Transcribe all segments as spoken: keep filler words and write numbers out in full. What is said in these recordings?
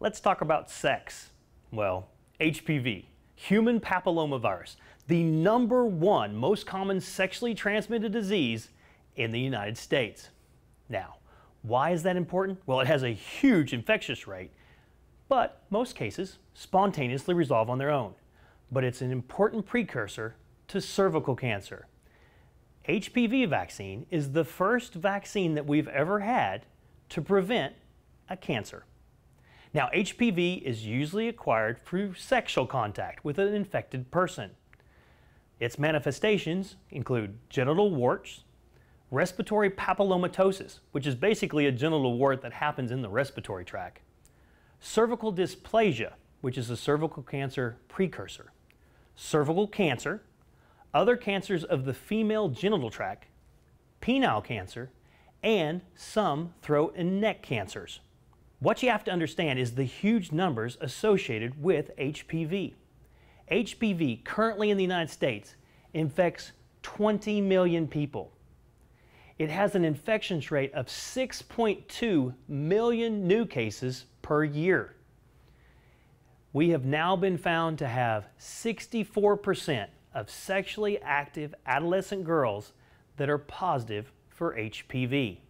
Let's talk about sex. Well, H P V, human papillomavirus, the number one most common sexually transmitted disease in the United States. Now, why is that important? Well, it has a huge infectious rate, but most cases spontaneously resolve on their own. But it's an important precursor to cervical cancer. H P V vaccine is the first vaccine that we've ever had to prevent a cancer. Now, H P V is usually acquired through sexual contact with an infected person. Its manifestations include genital warts, respiratory papillomatosis, which is basically a genital wart that happens in the respiratory tract, cervical dysplasia, which is a cervical cancer precursor, cervical cancer, other cancers of the female genital tract, penile cancer, and some throat and neck cancers. What you have to understand is the huge numbers associated with H P V. H P V currently in the United States infects twenty million people. It has an infection rate of six point two million new cases per year. We have now been found to have sixty-four percent of sexually active adolescent girls that are positive for H P V.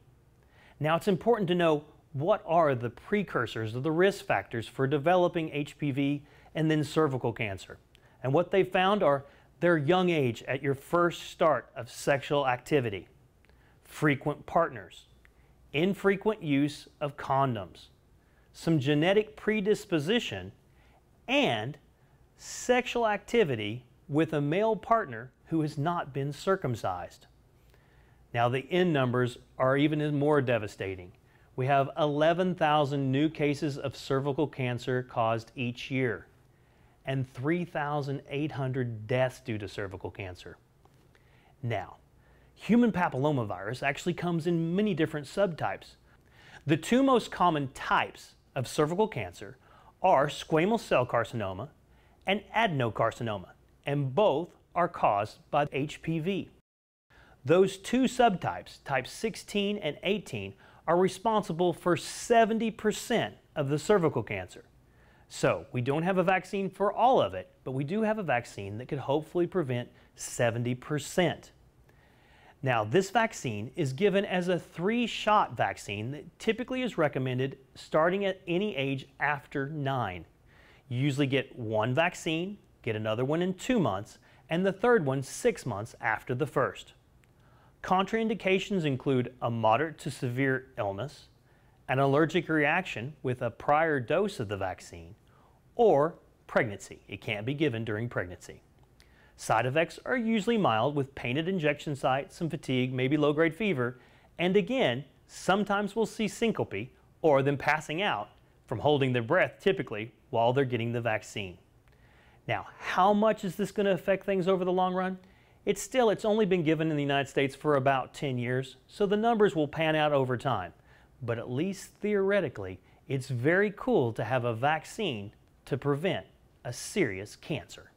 Now, it's important to know, what are the precursors or the risk factors for developing H P V and then cervical cancer? And what they found are their young age at your first start of sexual activity, frequent partners, infrequent use of condoms, some genetic predisposition, and sexual activity with a male partner who has not been circumcised. Now, the end numbers are even more devastating. We have eleven thousand new cases of cervical cancer caused each year and three thousand eight hundred deaths due to cervical cancer. Now, human papillomavirus actually comes in many different subtypes. The two most common types of cervical cancer are squamous cell carcinoma and adenocarcinoma, and both are caused by H P V. Those two subtypes, types sixteen and eighteen, are responsible for seventy percent of the cervical cancer. So we don't have a vaccine for all of it, but we do have a vaccine that could hopefully prevent seventy percent. Now, this vaccine is given as a three-shot vaccine that typically is recommended starting at any age after nine. You usually get one vaccine, get another one in two months, and the third one six months after the first. Contraindications include a moderate to severe illness, an allergic reaction with a prior dose of the vaccine, or pregnancy. It can't be given during pregnancy. Side effects are usually mild with pain at injection site, some fatigue, maybe low-grade fever, and again, sometimes we'll see syncope or them passing out from holding their breath typically while they're getting the vaccine. Now, how much is this going to affect things over the long run? It's still, it's only been given in the United States for about ten years, so the numbers will pan out over time. But at least theoretically, it's very cool to have a vaccine to prevent a serious cancer.